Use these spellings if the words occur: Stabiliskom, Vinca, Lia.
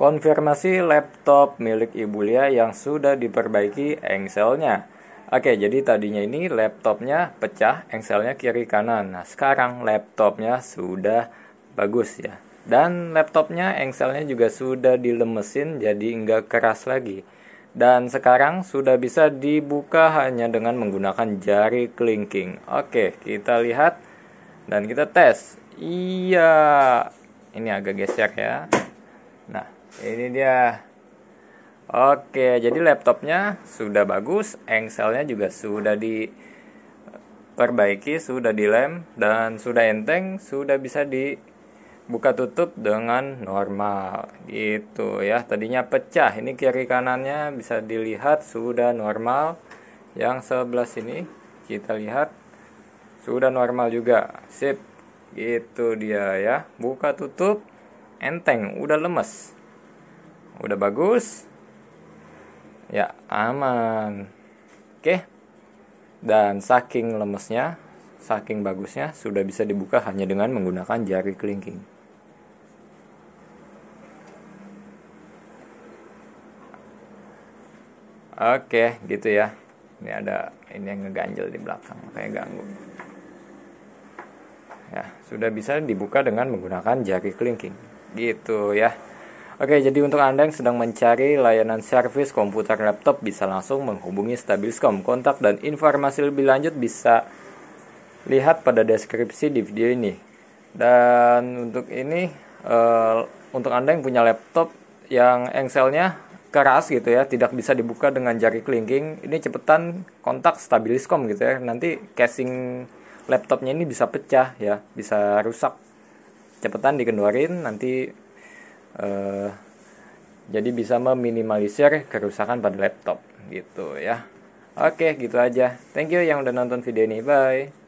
Konfirmasi laptop milik Ibu Lia yang sudah diperbaiki engselnya. Oke, jadi tadinya ini laptopnya pecah, engselnya kiri kanan. Nah, sekarang laptopnya sudah bagus ya. Dan laptopnya engselnya juga sudah dilemesin jadi nggak keras lagi. Dan sekarang sudah bisa dibuka hanya dengan menggunakan jari kelingking. Oke, kita lihat dan kita tes. Iya, ini agak geser ya. Nah, ini dia. Oke, jadi laptopnya sudah bagus, engselnya juga sudah diperbaiki, sudah dilem, dan sudah enteng, sudah bisa dibuka tutup dengan normal. Gitu ya, tadinya pecah, ini kiri kanannya bisa dilihat sudah normal. Yang sebelah sini kita lihat sudah normal juga. Sip, gitu dia ya, buka tutup, enteng, udah lemes. Udah bagus ya, aman. Oke, dan saking lemesnya, saking bagusnya, sudah bisa dibuka hanya dengan menggunakan jari kelingking. Oke, gitu ya. Ini ada ini yang ngeganjel di belakang, kayak ganggu ya. Sudah bisa dibuka dengan menggunakan jari kelingking, gitu ya. Oke, jadi untuk Anda yang sedang mencari layanan servis komputer laptop bisa langsung menghubungi Stabiliskom. Kontak dan informasi lebih lanjut bisa lihat pada deskripsi di video ini. Dan untuk ini, untuk Anda yang punya laptop yang engselnya keras gitu ya, tidak bisa dibuka dengan jari kelingking, ini cepetan kontak Stabiliskom gitu ya. Nanti casing laptopnya ini bisa pecah ya, bisa rusak. Cepetan dikendorin nanti. Jadi bisa meminimalisir kerusakan pada laptop gitu ya. Oke, gitu aja. Thank you yang udah nonton video ini. Bye.